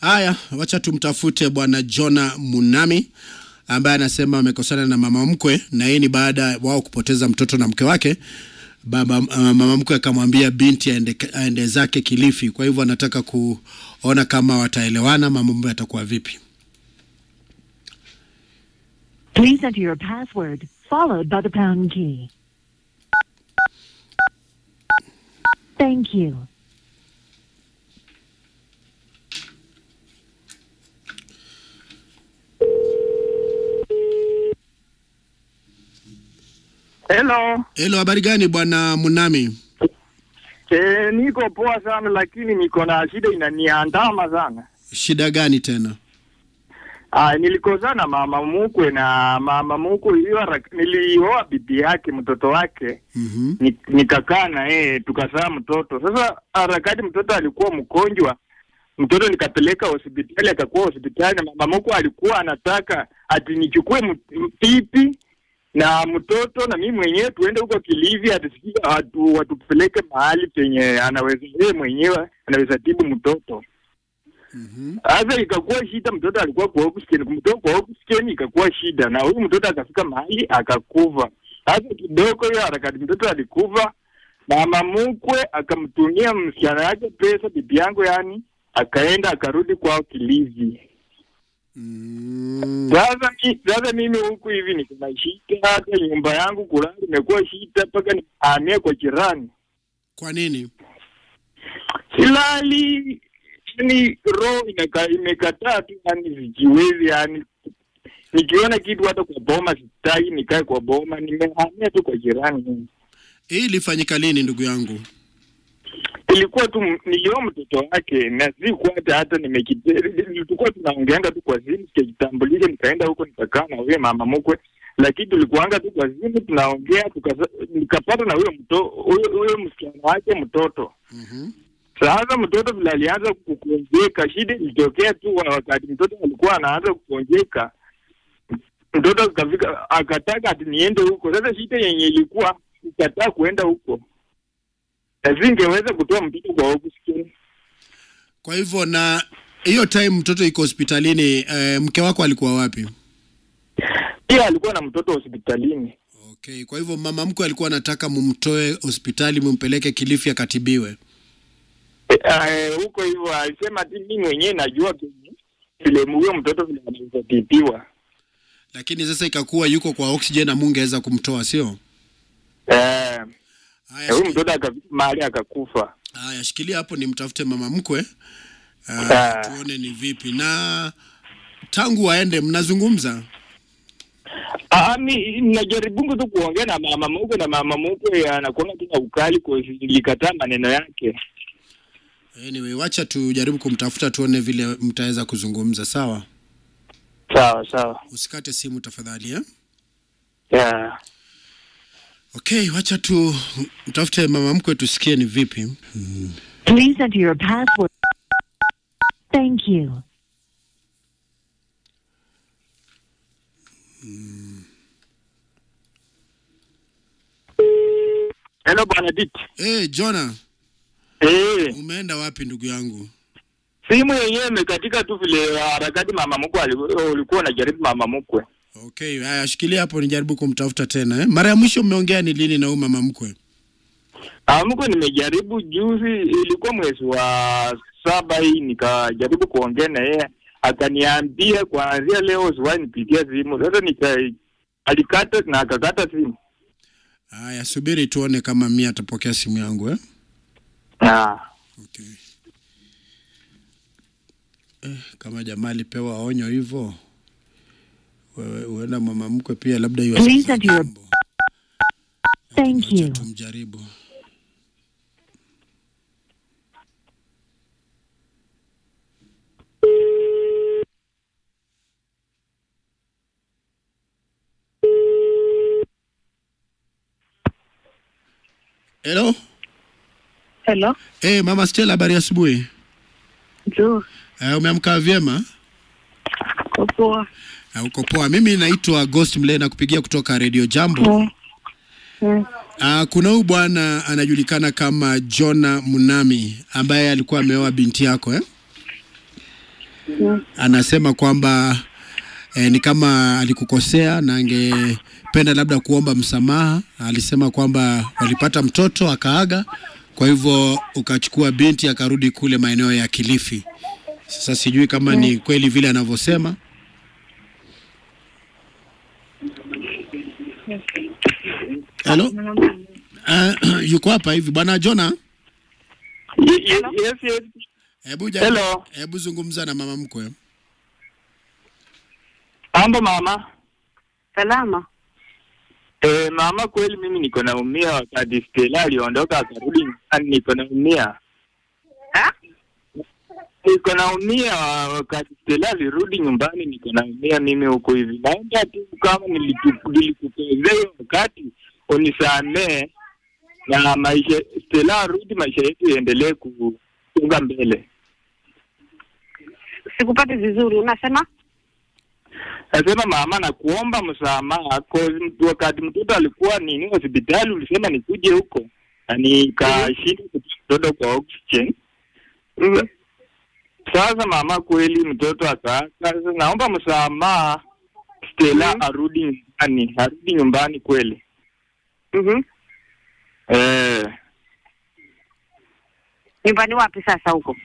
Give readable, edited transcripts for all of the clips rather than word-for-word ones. Haya, wacha tumtafute bwana Jonah Munami ambaye anasema amekosana na mama mkwe, na yeye ni baada wao kupoteza mtoto na mke wake. Mama mkwe akamwambia binti aende zake Kilifi. Kwa hivyo anataka kuona kama wataelewana, mambo yatakuwa vipi. Please enter your password followed by the pound key. Thank you. Hello. Hello, habari gani bwana Munami? Niko poa sana lakini niko na shida inaniandama sana. Shida gani tena? Nilikozana mama mkwe na mama mkwe nilioa bibi yake mtoto wake. Nikakaa na yeye tukazaa mtoto. Sasa harakati mtoto alikuwa mgonjwa. Mtoto nikapeleka hospitali, akakuwa hospitali, na mama mkwe alikuwa anataka ati nichukue pipi na mtoto na mimi mwenyewe tuende huko Kilifi atupeleke mahali penye anaweza yeye mwenyewe anaweza tibu mtoto. Sasa ikakuwa shida, mtoto alikuwa kwa oxygen, mtoto kwa oxygen ikakuwa shida, na huyu mtoto akafika mahali akakufa. Sasa kidogo hiyo harakati mtoto alikufa, mama mkwe akamtumia msichana yake pesa, bibi yangu yani, akaenda akarudi kwao Kilifi. Sasa mimi huku hivi nikuna shida, hata nyumba yangu kulala imekuwa shida mpaka nihamie kwa jirani. Kwa nini? Silali, yani roho imekataa tu, yani sijiwezi, yani nikiona kitu hata kwa boma sitaki nikae kwa boma, nimehamia tu kwa jirani. Hii ilifanyika lini ndugu yangu? Ilikuwa tu nilioa mtoto wake na siku hata nimekiteri, tulikuwa tunaongeanga tu kwa simu, sikitambulisha nikaenda huko nikakaa na wewe mama mkwe, lakini tulikuanga tu kwa simu tunaongea, nikapata na huyo mtoto, huyo msichana wake mtoto. Sasa mtoto bila alianza kukonjeka, shida ilitokea tu wakati mtoto alikuwa anaanza kukonjeka, mtoto akafika akataka niende huko. Sasa shida yenye ilikuwa ikataka kuenda huko, lazingeweza kutoa mtoto kwa oxygen. Kwa hivyo na hiyo time mtoto yuko hospitalini, mke wako alikuwa wapi? Pia alikuwa na mtoto hospitalini. Okay, kwa hivyo mama mkwe alikuwa anataka mumtoe hospitali mumpeleke Kilifi akatibiwe. Huko hivyo alisema ati mimi mwenyewe najua vile huyo mtoto vile anatibiwa. Lakini sasa ikakuwa yuko kwa oxygen na mungeweza kumtoa, sio? Huyu mtoto mahali akakufa. Haya, shikilia hapo ni mtafute mama mkwe, tuone ni vipi. Na tangu aende mnazungumza? Najaribu tu kuongea na mama mkwe, na mama mkwe anakuwa tu ukali kwa nilikataa maneno yake. Anyway, wacha tujaribu kumtafuta tuone vile mtaweza kuzungumza, sawa? Sawa, sawa. Usikate simu tafadhali, eh? Yeah. Okay, wacha tu mtafute mama mkwe tusikie ni vipi. Please enter your password. Thank you. Hello Benedict. Jonah. Umeenda wapi ndugu yangu? Simu yenyewe imekatika tu vile harakati mama mkwe alikuwa anajaribu mama mkwe. Okay, haya, shikilia hapo nijaribu kumtafuta tena, eh? Mara ya mwisho mmeongea ni lini na huyu mama mkwe? Mkwe nimejaribu juzi, ilikuwa mwezi wa 7 hii, nikajaribu kuongea na yeye, akaniambia kuanzia leo usiwahi nipigia simu. Sasa alikata na akakata simu. Haya, subiri tuone kama mimi atapokea simu yangu, eh? Okay. Kama jamaa alipewa onyo hivyo, uenda mama mkwe pia labda yu asikia jambo. Thank you. Tumjaribu. Hello? Hello? Mama Stella, habari asubuhi? Ndio. Umeamka vyema? Poa. Uko poa. Mimi naitwa Ghost Mle na kupigia kutoka Radio Jambo. Kuna huyu bwana anajulikana kama Jonah Munami ambaye alikuwa ameoa binti yako, eh? Anasema kwamba ni kama alikukosea na angependa labda kuomba msamaha. Alisema kwamba walipata mtoto akaaga, kwa hivyo ukachukua binti akarudi kule maeneo ya Kilifi. Sasa sijui kama ni kweli vile anavyosema. Hello? Yuko hapa hivi bwana Jonah? Yes. Hebu zungumza na mama mkwe. Ambo mama. Salama. Mama, kweli mimi niko naumia wakati Stella aliondoka akarudi nyumbani, niko naumia. Niko naumia wakati Stella alirudi nyumbani, niko naumia mimi huko hivi. Naenda tu kama nilikupezea wakati unisamee, na maisha Stella rudi, maisha yetu yaendelee kuunga mbele. Sikupate vizuri unasema? Nasema mama, na kuomba msamaha wakati mtoto alikuwa nini hospitali, ulisema nikuje huko na nikashindwa kutoa kwa oxygen. Sasa mama, kweli mtoto akaanza, naomba msamaha Stella arudi nyumbani kweli. Nyumbani wapi sasa huko?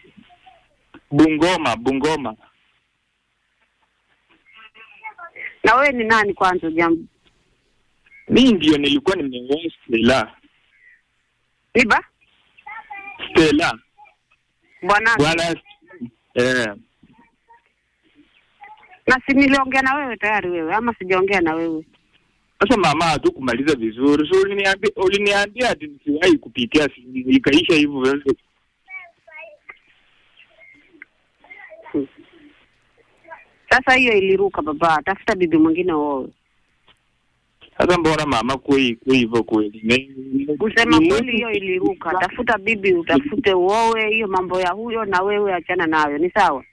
Bungoma. Na wewe ni nani kwanza Jambo? Mimi ndio nilikuwa nimeoa Stella. Iba? Stella. Bwana. Na si niliongea na wewe tayari wewe ama sijaongea na wewe? Sasa mama, hatukumaliza vizuri. So uliniambia ati nisiwahi kupitia, ikaisha hivyo vile. Sasa hiyo iliruka baba, tafuta bibi mwingine wewe. Sasa mbona mama kuivo kweli? Usema kweli hiyo iliruka, tafuta bibi utafute wewe, hiyo mambo ya huyo na wewe achana nayo, ni sawa?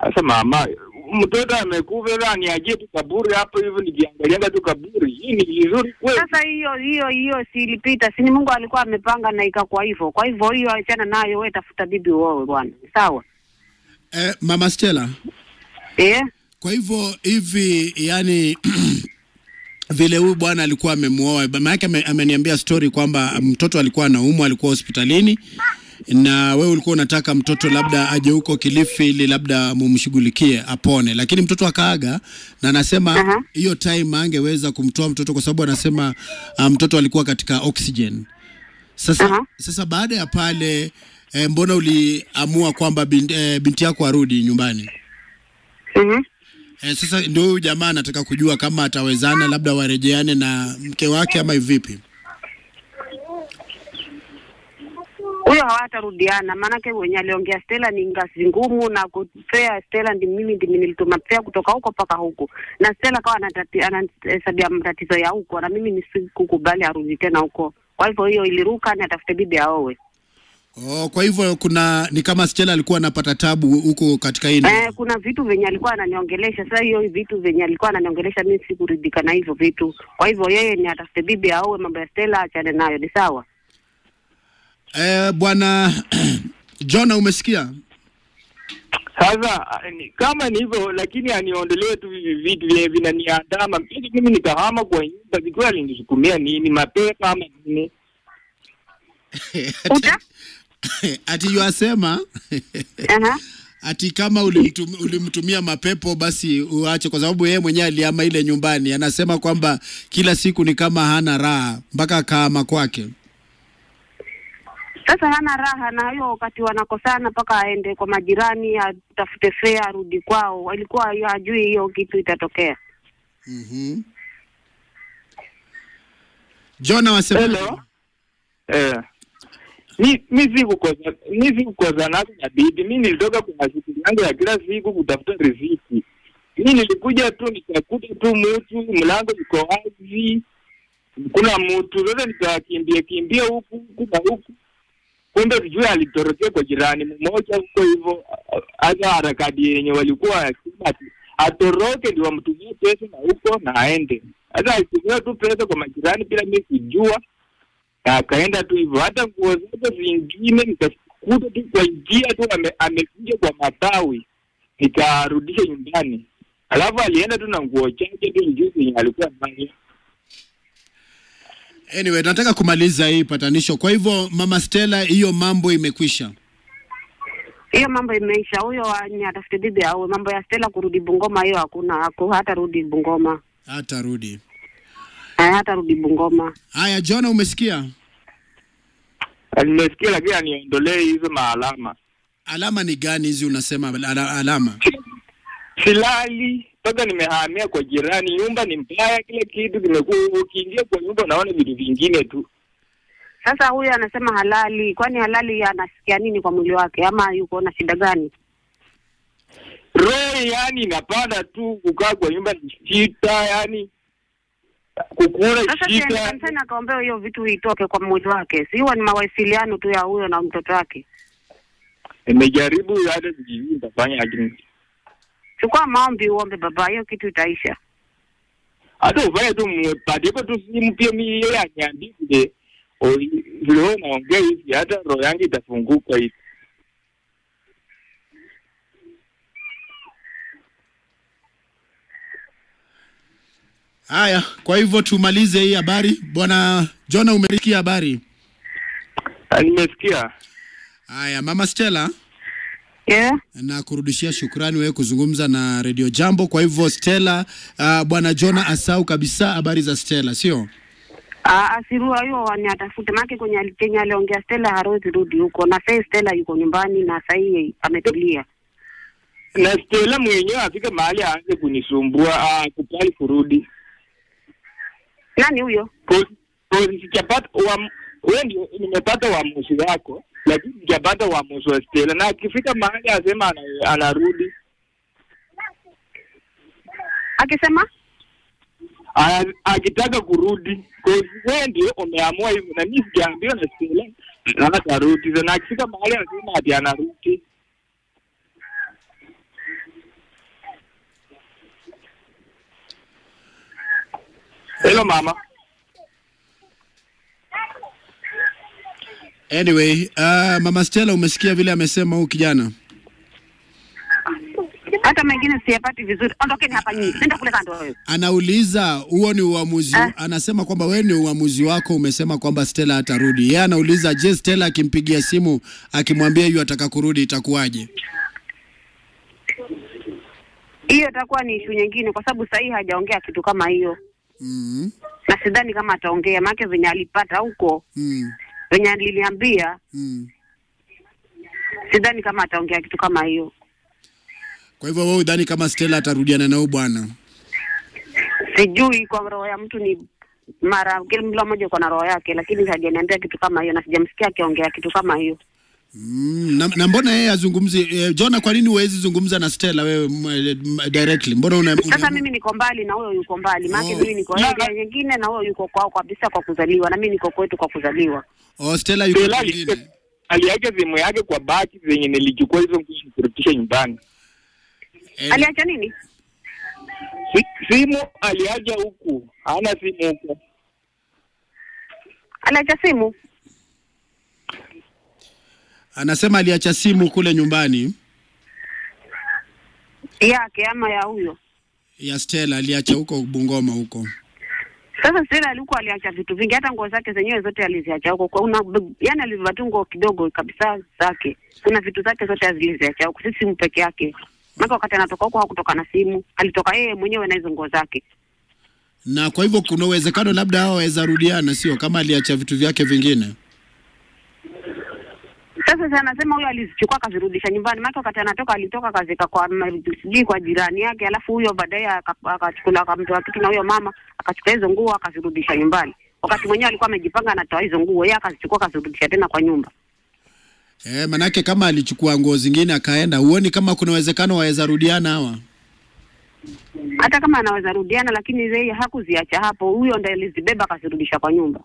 Sasa mama, mtoto amekuvera ni aje tu kaburi hapo hivyo, nijiangalia tu kaburi. Hii ni vizuri kweli? Sasa hiyo si ilipita, si ni Mungu alikuwa amepanga na ikakuwa hivyo. Kwa hivyo hiyo achana nayo, wewe tafuta bibi wewe bwana, ni sawa? Mama Stella. Kwa hivyo hivi yani vile huyu bwana alikuwa amemuoa, mama yake ameniambia story kwamba mtoto alikuwa anaumwa, alikuwa hospitalini, na wewe ulikuwa unataka mtoto labda aje huko Kilifi ili labda mumshughulikie apone, lakini mtoto akaaga. Na anasema hiyo time angeweza kumtoa mtoto kwa sababu anasema mtoto alikuwa katika oxygen. Sasa baada ya pale mbona uliamua kwamba binti yako arudi nyumbani? Sasa ndio jamaa anataka kujua kama atawezana labda warejeane na mke wake ama vipi. Huyo hawatarudiana, maana yake wenye aliongea Stella ni ngazi ngumu, na kupea Stella ndi mimi nilitumapea kutoka huko paka huko, na Stella kawa anahesabia matatizo ya huko, na mimi nisikukubali arudi tena huko. Kwa hivyo hiyo iliruka, na atafute bibi aowe. Kwa hivyo ni kama Stella alikuwa anapata tabu huko katika hili. Kuna vitu venye alikuwa ananiongelesha. Sasa hiyo vitu venye alikuwa ananiongelesha mimi sikuridhika na hivyo vitu. Kwa hivyo yeye ni atafute bibi aowe, mambo ya Stella achane nayo, ni sawa? Bwana Jonah, umesikia? Sasa kama ni hivyo, lakini aniondolewe tu vitu vile vinaniandama. Mimi nikahama kwa nyumba, bikwa alinisukumia nini mapepa ama nini? Uta? Ati yuasema ati kama ulimtumia mapepo basi uache, kwa sababu yeye mwenyewe aliama ile nyumbani. Anasema kwamba kila siku ni kama hana raha mpaka kama kwake. Sasa hana raha na hiyo wakati wanakosana mpaka aende kwa majirani atafute fea arudi kwao. Ilikuwa hajui hiyo kitu itatokea. Jonah wasema. Hello. Mimi sikukoza na bibi. Mimi nilitoka kwa shughuli yangu ya kila siku kutafuta riziki. Mimi nilikuja tu nikakuta tu mtu mlango uko wazi, kuna mtu zote, nikakimbia huku. Kumbe sijui alitorokea kwa jirani mmoja huko hivyo, acha harakati yenye walikuwa akisema atoroke ndio amtumie pesa na huko na aende. Sasa alitumia tu pesa kwa majirani bila mimi kujua. Akaenda tu hivyo, hata nguo zote zingine nikakuta tu kwa njia tu amekuja kwa matawi. nikarudisha nyumbani. Alafu alienda tu na nguo chake tu njuzi alikuwa mbali. Anyway, nataka kumaliza hii patanisho. Kwa hivyo Mama Stella, hiyo mambo imekwisha. Hiyo mambo imeisha. Huyo anatafute bibi au mambo ya Stella kurudi Bungoma hiyo hakuna. Hata rudi Bungoma. Hata rudi. Hata rudi Bungoma. Haya Jonah, umesikia? Nimesikia lakini aniondolee hizo maalama. Alama ni gani hizi unasema alama? Silali, toka nimehamia kwa jirani, nyumba ni mbaya kile kitu kimekuwa ukiingia kwa nyumba naona vitu vingine tu. Sasa huyu anasema halali, kwani halali anasikia nini kwa mwili wake ama yuko na shida gani? Roho yani inapanda tu kukaa kwa nyumba ni shida yani. Kukura shida. Sasa kanisa na kaombea hiyo vitu itoke kwa mwili wake. Siwa ni mawasiliano tu ya huyo na mtoto wake. Nimejaribu hata sijui nitafanya aje. Chukua maombi uombe baba, hiyo kitu itaisha. Hata uvae tu mpadiko tu simpia mimi yeye anyandike. Leo naongea hivi hata roho yangu itafunguka hivi. Haya, kwa hivyo tumalize hii habari. Bwana Jonah, umesikia habari? Nimesikia. Haya, Mama Stella. Yeah. Na kurudishia shukrani wewe kuzungumza na Radio Jambo. Kwa hivyo Stella, Bwana Jonah asau kabisa habari za Stella, sio? Asirua hiyo wanatafute maana kwenye Kenya aliongea Stella harozi rudi huko na sasa Stella yuko nyumbani na sasa yeye ametulia. Na Stella mwenyewe afike mahali aanze kunisumbua kupali kurudi. Nani huyo? Wewe nimepata uamuzi wako. Lakini jabada wa mzee wa Stella na akifika mahali asema anarudi. Akisema? Akitaka kurudi. Kwa hiyo ndio umeamua hivyo na mimi sijaambiwa na Stella na atarudi. Na akifika mahali asema hadi anarudi. Hello mama. Anyway, Mama Stella umesikia vile amesema huyu kijana? Hata mengine siyapati vizuri. Ondokeni hapa nyinyi. Nenda kule kando wewe. Anauliza huo ni uamuzi. Anasema kwamba wewe ni uamuzi wako umesema kwamba Stella atarudi. Yeye anauliza je Stella akimpigia simu akimwambia yeye ataka kurudi itakuwaje? Hiyo itakuwa ni issue nyingine kwa sababu sahihi hajaongea kitu kama hiyo. Na sidhani kama ataongea maana venye alipata huko. Wenye niliambia sidhani kama ataongea kitu kama hiyo. Kwa hivyo wewe udhani kama Stella atarudiana na huyo bwana? Sijui kwa roho ya mtu ni mara kila mtu mmoja kwa roho yake lakini hajaniambia kitu kama hiyo na sijamsikia akiongea kitu kama hiyo. Na mbona yeye azungumzie Jonah kwa nini huwezi zungumza na Stella wewe directly? Mbona sasa mimi niko mbali na huyo yuko mbali. Maana mimi niko yeye nyingine na huyo yuko kwao kabisa kwa kuzaliwa na mimi niko kwetu kwa kuzaliwa. Oh Stella yuko nyingine. Aliacha simu yake kwa baki zenye nilichukua hizo mkushirikisha nyumbani. Aliacha nini? Simu aliacha huku. Hana simu huko. Aliacha simu. Anasema aliacha simu kule nyumbani. Yake ama ya huyo? Ya Stella aliacha huko Bungoma huko. Sasa Stella alikuwa aliacha vitu vingi hata nguo zake zenyewe zote aliziacha huko. Kuna yani alivatungo kidogo kabisa zake. Kuna vitu zake zote aliziacha huko. Si simu peke yake. Maana wakati anatoka huko hakutoka na simu, alitoka yeye mwenyewe na hizo nguo zake. Na kwa hivyo kuna uwezekano labda hao waweza rudiana sio kama aliacha vitu vyake vingine. Sasa anasema huyo alizichukua kazirudisha nyumbani maana wakati anatoka alitoka kazika kwa jirani yake alafu huyo baadaye akachukua akamtoa kitu na huyo mama akachukua hizo nguo akazirudisha nyumbani wakati mwenyewe alikuwa amejipanga na toa hizo nguo yeye akazichukua kazirudisha tena kwa nyumba. Manake kama alichukua nguo zingine akaenda huoni kama kuna uwezekano waweza rudiana hawa? Hata kama anaweza rudiana lakini yeye hakuziacha hapo huyo ndiye alizibeba akazirudisha kwa nyumba.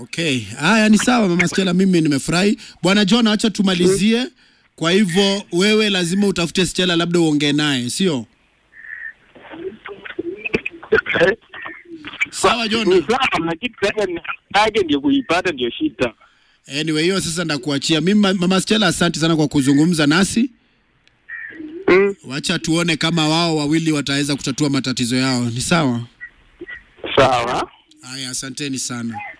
Okay. Haya ni sawa Mama Stella mimi nimefurahi. Bwana Jonah acha tumalizie. Kwa hivyo wewe lazima utafute Stella labda uongee naye, sio? Sawa Jonah. Ni sawa lakini kaje ndio kuipata ndio shida. Anyway hiyo sasa ndakuachia. Mimi Mama Stella asante sana kwa kuzungumza nasi. Wacha tuone kama wao wawili wataweza kutatua matatizo yao. Ni sawa? Sawa. Haya, asanteni sana.